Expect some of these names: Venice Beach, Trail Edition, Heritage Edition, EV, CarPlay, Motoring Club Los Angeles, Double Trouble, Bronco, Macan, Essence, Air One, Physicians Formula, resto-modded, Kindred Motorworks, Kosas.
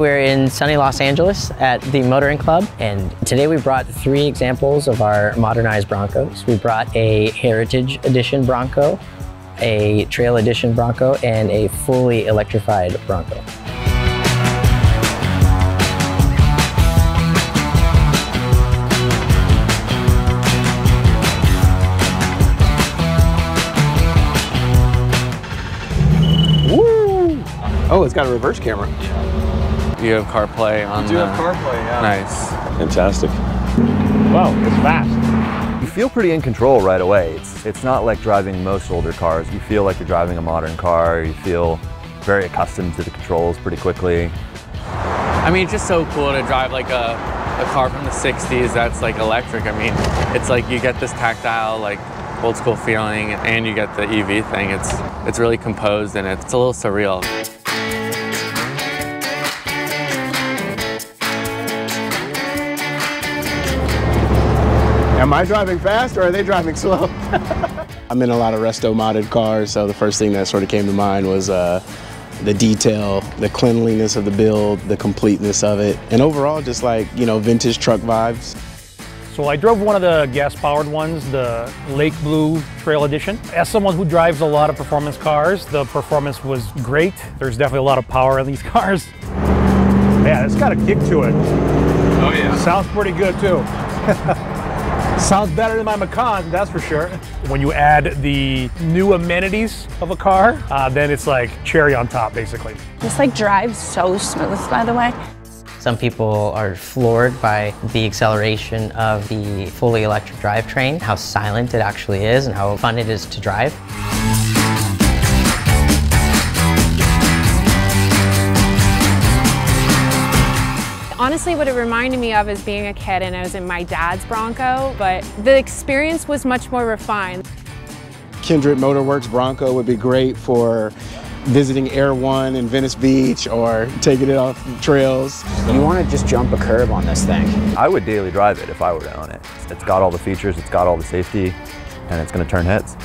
We're in sunny Los Angeles at the Motoring Club, and today we brought three examples of our modernized Broncos. We brought a Heritage Edition Bronco, a Trail Edition Bronco, and a fully electrified Bronco. Oh, it's got a reverse camera. You have CarPlay on that. You do have CarPlay, yeah. Nice. Fantastic. Wow, it's fast. You feel pretty in control right away. It's not like driving most older cars. You feel like you're driving a modern car. You feel very accustomed to the controls pretty quickly. I mean, it's just so cool to drive like a car from the 60s that's like electric. I mean, it's like you get this tactile, like old school feeling, and you get the EV thing. It's really composed, and it's a little surreal. Am I driving fast or are they driving slow? I'm in a lot of resto-modded cars, so the first thing that sort of came to mind was the detail, the cleanliness of the build, the completeness of it, and overall just like, you know, vintage truck vibes. So I drove one of the gas-powered ones, the Lake Blue Trail Edition. As someone who drives a lot of performance cars, the performance was great. There's definitely a lot of power in these cars. Yeah, it's got a kick to it. Oh yeah. Sounds pretty good too. Sounds better than my Macan, that's for sure. When you add the new amenities of a car, then it's like cherry on top, basically. This like drives so smooth, by the way. Some people are floored by the acceleration of the fully electric drivetrain, how silent it actually is and how fun it is to drive. Honestly, what it reminded me of is being a kid and I was in my dad's Bronco, but the experience was much more refined. Kindred Motorworks Bronco would be great for visiting Air One in Venice Beach or taking it off trails. You want to just jump a curb on this thing. I would daily drive it if I were to own it. It's got all the features, it's got all the safety, and it's going to turn heads.